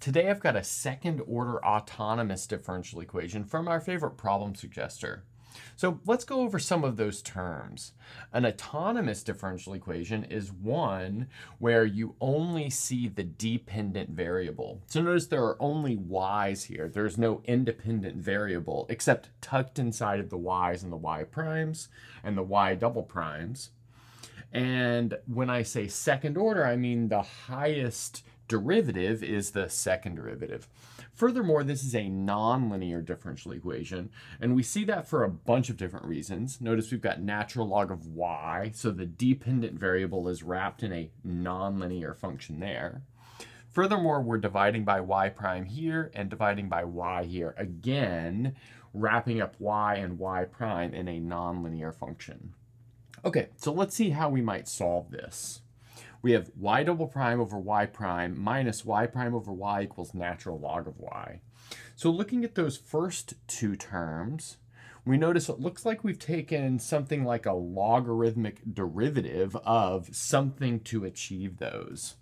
Today I've got a second order autonomous differential equation from our favorite problem suggester. So let's go over some of those terms. An autonomous differential equation is one where you only see the dependent variable. So notice there are only y's here. There's no independent variable except tucked inside of the y's and the y primes and the y double primes. And when I say second order, I mean the highest derivative is the second derivative. Furthermore, this is a nonlinear differential equation, and we see that for a bunch of different reasons. Notice we've got natural log of y, so the dependent variable is wrapped in a nonlinear function there. Furthermore, we're dividing by y prime here and dividing by y here, again wrapping up y and y prime in a nonlinear function. Okay, so let's see how we might solve this. We have y double prime over y prime minus y prime over y equals natural log of y. So looking at those first two terms, we notice it looks like we've taken something like a logarithmic derivative of something to achieve those.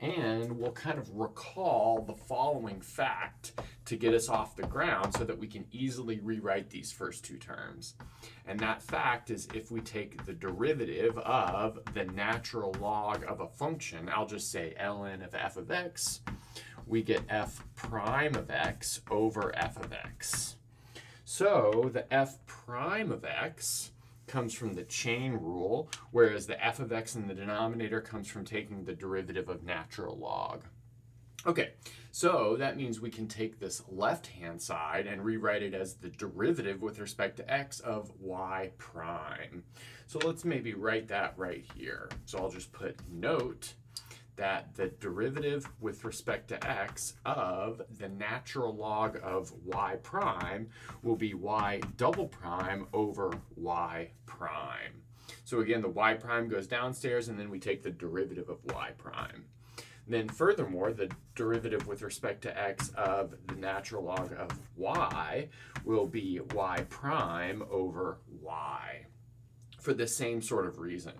And we'll kind of recall the following fact to get us off the ground so that we can easily rewrite these first two terms. And that fact is if we take the derivative of the natural log of a function, I'll just say ln of f of x, we get f prime of x over f of x. So the f prime of x comes from the chain rule, whereas the f of x in the denominator comes from taking the derivative of natural log. Okay, so that means we can take this left-hand side and rewrite it as the derivative with respect to x of y prime. So let's maybe write that right here. So I'll just put note that the derivative with respect to x of the natural log of y prime will be y double prime over y prime. So again, the y prime goes downstairs and then we take the derivative of y prime. Then furthermore, the derivative with respect to x of the natural log of y will be y prime over y for the same sort of reason.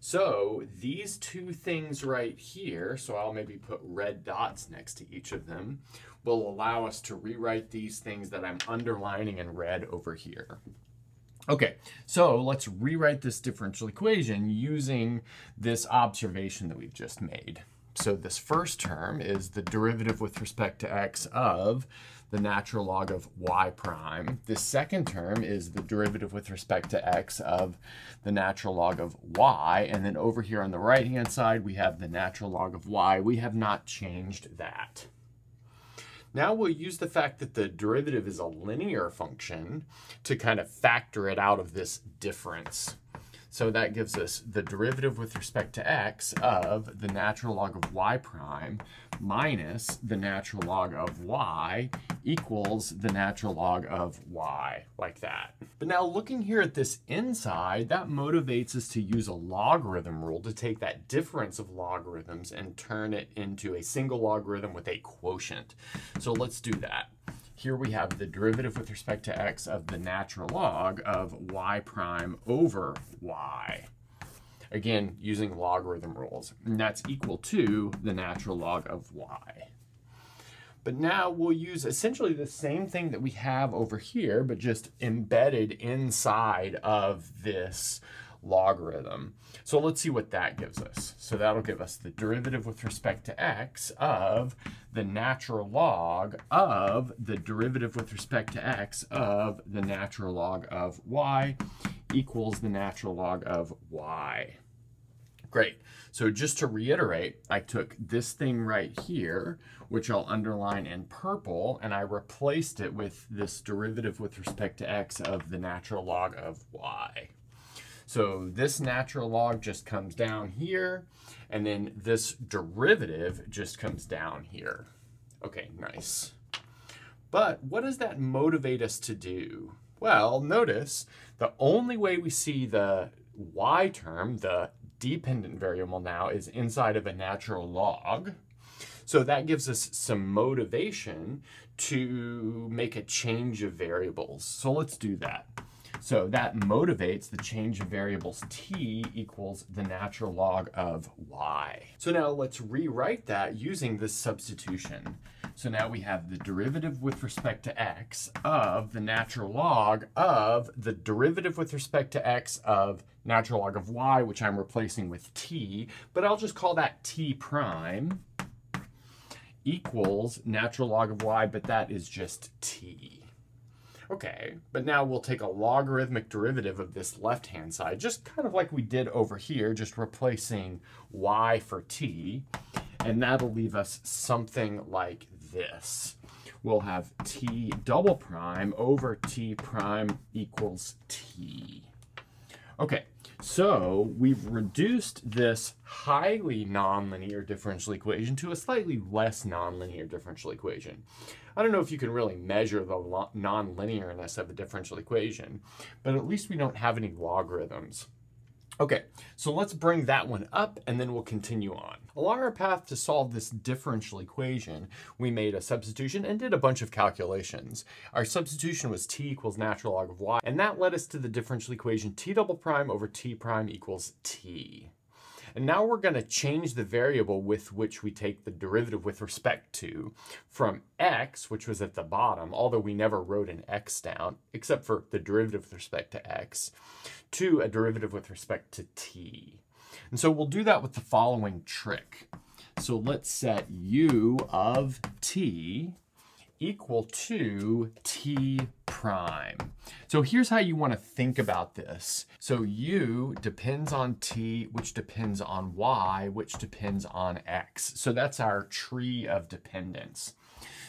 So these two things right here, so I'll maybe put red dots next to each of them, will allow us to rewrite these things that I'm underlining in red over here. Okay, so let's rewrite this differential equation using this observation that we've just made. So this first term is the derivative with respect to x of the natural log of y prime. This second term is the derivative with respect to x of the natural log of y. And then over here on the right-hand side, we have the natural log of y. We have not changed that. Now we'll use the fact that the derivative is a linear function to kind of factor it out of this difference. So that gives us the derivative with respect to x of the natural log of y prime minus the natural log of y equals the natural log of y, like that. But now looking here at this inside, that motivates us to use a logarithm rule to take that difference of logarithms and turn it into a single logarithm with a quotient. So let's do that. Here we have the derivative with respect to x of the natural log of y prime over y. Again, using logarithm rules. And that's equal to the natural log of y. But now we'll use essentially the same thing that we have over here, but just embedded inside of this logarithm. So let's see what that gives us. So that'll give us the derivative with respect to x of the natural log of the derivative with respect to x of the natural log of y equals the natural log of y. Great. So just to reiterate, I took this thing right here, which I'll underline in purple, and I replaced it with this derivative with respect to x of the natural log of y. So this natural log just comes down here, and then this derivative just comes down here. Okay, nice. But what does that motivate us to do? Well, notice the only way we see the y term, the dependent variable now, is inside of a natural log. So that gives us some motivation to make a change of variables. So let's do that. So that motivates the change of variables t equals the natural log of y. So now let's rewrite that using this substitution. So now we have the derivative with respect to x of the natural log of the derivative with respect to x of natural log of y, which I'm replacing with t, but I'll just call that t prime equals natural log of y, but that is just t. Okay, but now we'll take a logarithmic derivative of this left-hand side, just kind of like we did over here, just replacing y for t, and that'll leave us something like this. We'll have t double prime over t prime equals t. Okay, so we've reduced this highly nonlinear differential equation to a slightly less nonlinear differential equation. I don't know if you can really measure the nonlinearness of a differential equation, but at least we don't have any logarithms. Okay, so let's bring that one up and then we'll continue on. Along our path to solve this differential equation, we made a substitution and did a bunch of calculations. Our substitution was t equals natural log of y, and that led us to the differential equation t double prime over t prime equals t. And now we're going to change the variable with which we take the derivative with respect to from x, which was at the bottom, although we never wrote an x down, except for the derivative with respect to x, to a derivative with respect to t. And so we'll do that with the following trick. So let's set u of t equal to t prime. So here's how you want to think about this. So u depends on t, which depends on y, which depends on x. So that's our tree of dependence.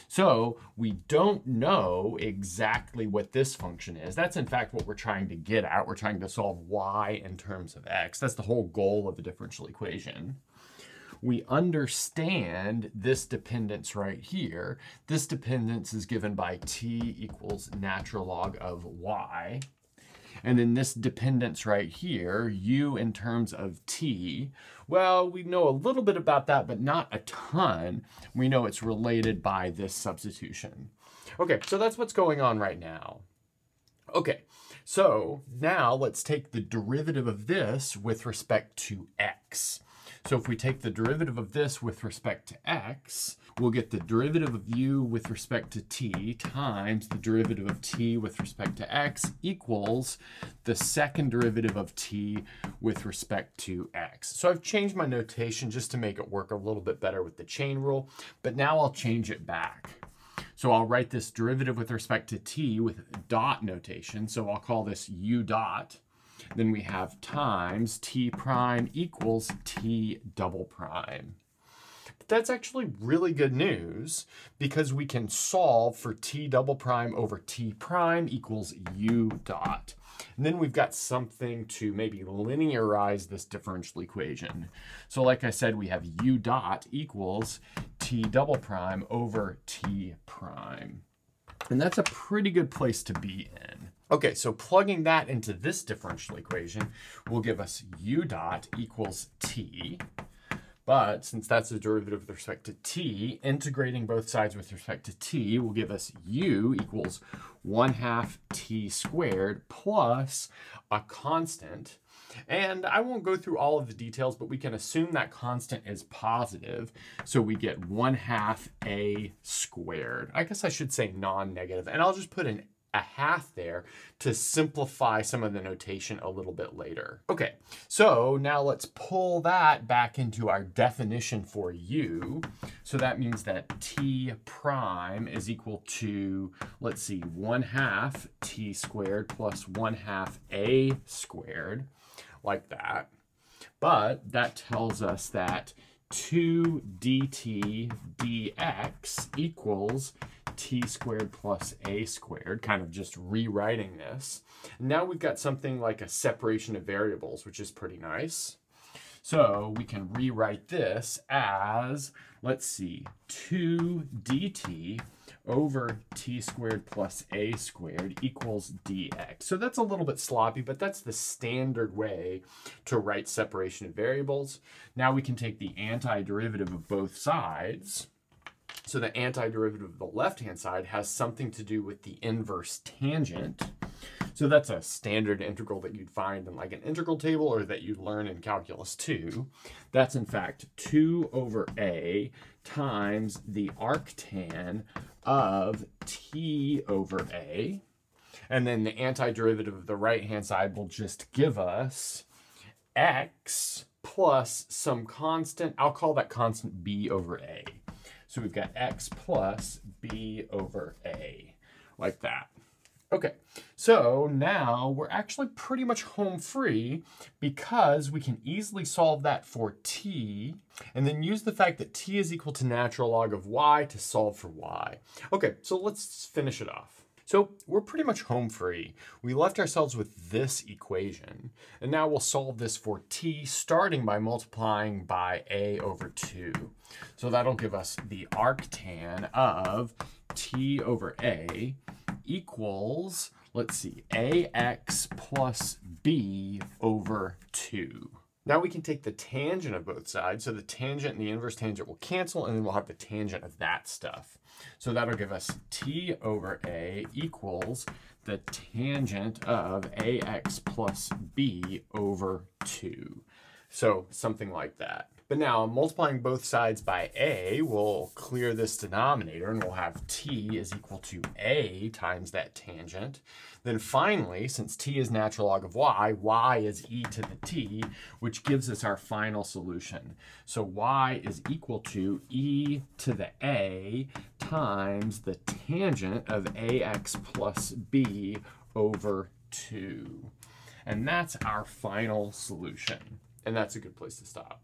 So we don't know exactly what this function is. That's in fact what we're trying to get at. We're trying to solve y in terms of x. That's the whole goal of the differential equation. We understand this dependence right here. This dependence is given by t equals natural log of y. And then this dependence right here, u in terms of t, well, we know a little bit about that, but not a ton. We know it's related by this substitution. Okay, so that's what's going on right now. Okay, so now let's take the derivative of this with respect to x. So if we take the derivative of this with respect to x, we'll get the derivative of u with respect to t times the derivative of t with respect to x equals the second derivative of t with respect to x. So I've changed my notation just to make it work a little bit better with the chain rule, but now I'll change it back. So I'll write this derivative with respect to t with dot notation. So I'll call this u dot. Then we have times t prime equals t double prime. But that's actually really good news because we can solve for t double prime over t prime equals u dot. And then we've got something to maybe linearize this differential equation. So like I said, we have u dot equals t double prime over t prime. And that's a pretty good place to be in. Okay, so plugging that into this differential equation will give us u dot equals t. But since that's a derivative with respect to t, integrating both sides with respect to t will give us u equals 1/2 t squared plus a constant. And I won't go through all of the details, but we can assume that constant is positive. So we get 1/2 a squared. I guess I should say non-negative. And I'll just put an a half there to simplify some of the notation a little bit later. Okay, so now let's pull that back into our definition for u. So that means that t prime is equal to, let's see, 1/2 t squared plus 1/2 a squared, like that. But that tells us that 2 dt dx equals t squared plus a squared, kind of just rewriting this. Now we've got something like a separation of variables, which is pretty nice. So we can rewrite this as, let's see, 2 dt over t squared plus a squared equals dx. So that's a little bit sloppy, but that's the standard way to write separation of variables. Now we can take the antiderivative of both sides. So the antiderivative of the left-hand side has something to do with the inverse tangent. So that's a standard integral that you'd find in like an integral table or that you'd learn in Calculus 2. That's in fact 2 over a times the arctan of t over a. And then the antiderivative of the right-hand side will just give us x plus some constant. I'll call that constant b over a. So we've got x plus b over a, like that. Okay, so now we're actually pretty much home free because we can easily solve that for t and then use the fact that t is equal to natural log of y to solve for y. Okay, so let's finish it off. So we're pretty much home free. We left ourselves with this equation, and now we'll solve this for t starting by multiplying by a over 2. So that'll give us the arctan of t over a equals, let's see, ax plus b over 2. Now we can take the tangent of both sides. So the tangent and the inverse tangent will cancel, and then we'll have the tangent of that stuff. So that'll give us t over a equals the tangent of ax plus b over 2. So something like that. But now multiplying both sides by a, we'll clear this denominator and we'll have t is equal to a times that tangent. Then finally, since t is natural log of y is e to the t, which gives us our final solution. So y is equal to e to the a times the tangent of ax plus b over 2. And that's our final solution. And that's a good place to stop.